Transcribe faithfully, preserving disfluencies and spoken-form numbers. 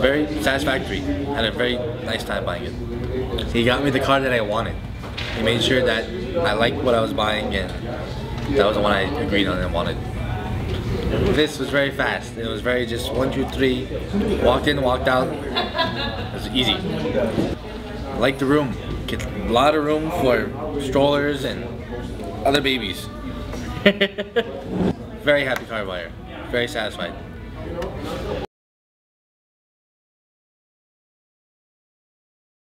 very satisfactory. Had a very nice time buying it. He got me the car that I wanted. He made sure that I liked what I was buying, and that was the one I agreed on and wanted. This was very fast. It was very just one, two, three. Walked in, walked out. It was easy. I liked the room. It's a lot of room for strollers and other babies. Very happy car buyer. Very satisfied.